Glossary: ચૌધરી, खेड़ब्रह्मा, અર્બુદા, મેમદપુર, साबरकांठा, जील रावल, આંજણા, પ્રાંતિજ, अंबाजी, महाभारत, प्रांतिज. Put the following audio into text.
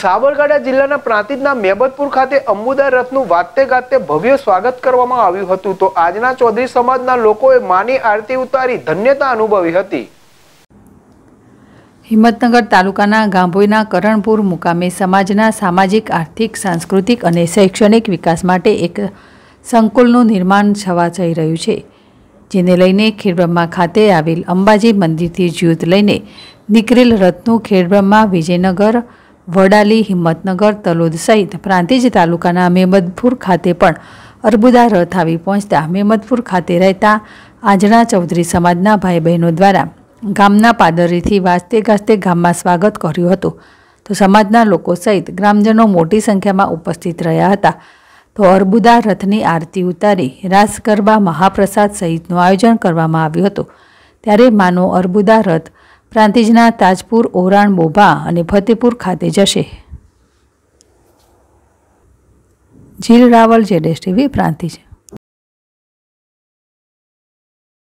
साबरकांठा जिल्लाना प्रांतिजना मेमदपुर खाते अंबुदा रथनु वाते गाते भव्य स्वागत करवामां आव्युं हतुं। तो आजना चौधरी समाजना लोकोए मानी आरती उतारी धन्यता अनुभवी हती। हिम्मतनगर तालुकाना गांभोईना करनपुर मुकामे समाजना सामाजिक आर्थिक सांस्कृतिक अने शैक्षणिक विकास माटे एक संकुलनुं निर्माण थवा जई रह्युं छे, जेने लईने खेड़ब्रह्मा खाते आवेल अंबाजी मंदिरथी ज्योत लईने निकळेल रथनु खेड़ब्रह्मा विजयनगर वडाली हिम्मतनगर तलोद सहित प्रांतिज तालुकाना मेमदपुर खाते पण अर्बुदा रथ आवी पहोंचता मेमदपुर खाते रहता आंजणा चौधरी समाजना भाई बहनों द्वारा गामना पादरीथी वाजते गाजते गाममां स्वागत कर्युं हतुं। तो समाजना लोको सहित ग्रामजनों मोटी संख्या में उपस्थित रह्या हता। तो अर्बुदा रथनी आरती उतारी रास गरबा महाप्रसाद सहितनुं आयोजन करवामां आव्युं हतुं। त्यारे मानो अर्बुदा रथ प्रांतिजना ताजपुर ओराण बोभा और फतेहपुर खाते जशे। जील रावल जेडेश टीवी प्रांतिज।